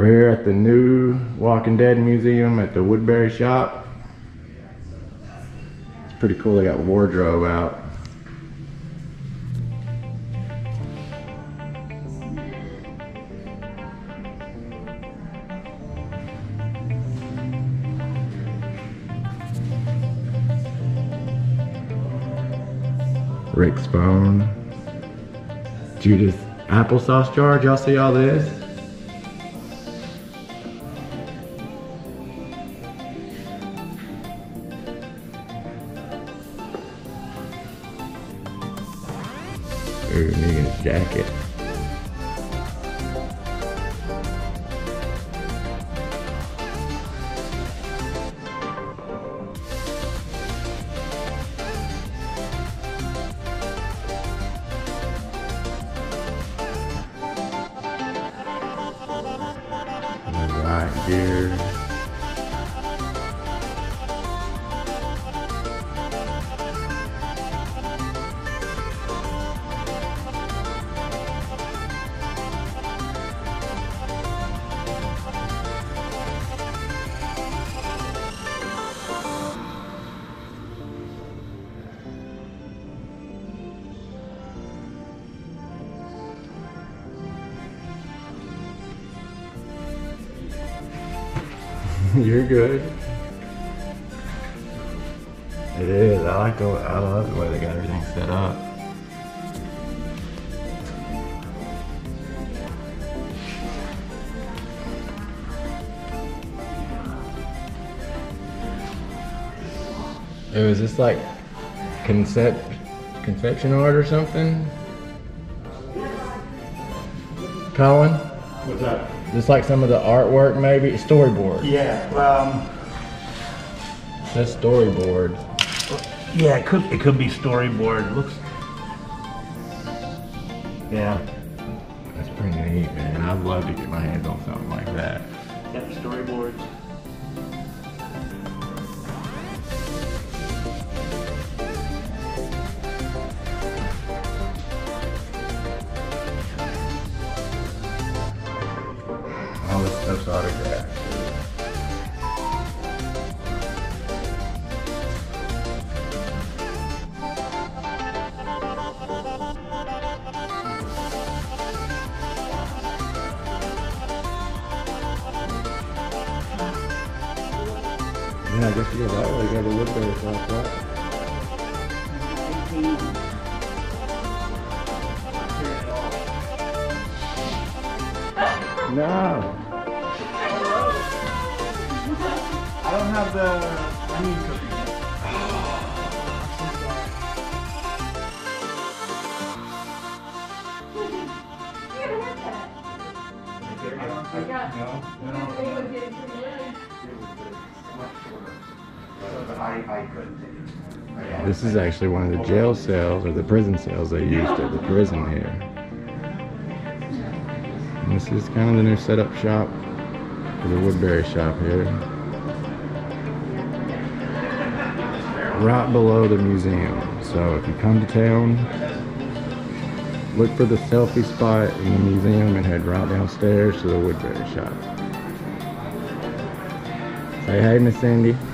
We're here at the new Walking Dead Museum at the Woodbury shop. It's pretty cool, they got a wardrobe out. Rick's bone. Judith applesauce jar, y'all see all this? Ooh, Negan's jacket. Right here. You're good. It is. I love the way they got everything set up. It was just like conception art or something. Colin? What's up? Just like some of the artwork, maybe storyboard. Yeah, that's storyboard. Yeah, it could be storyboard. Looks. Yeah, that's pretty neat, man. I'd love to get my hands on something like that. Yep, storyboards. All this stuff's autographed. Yeah, I guess you go that way. You gotta look at it like that. No. I don't have the honey cookie. No. This is actually one of the jail cells or the prison cells they used at the prison here. This is kind of the new setup shop for the Woodbury shop here. Right below the museum. So if you come to town, look for the selfie spot in the museum and head right downstairs to the Woodbury shop. Say hey, Miss Cindy.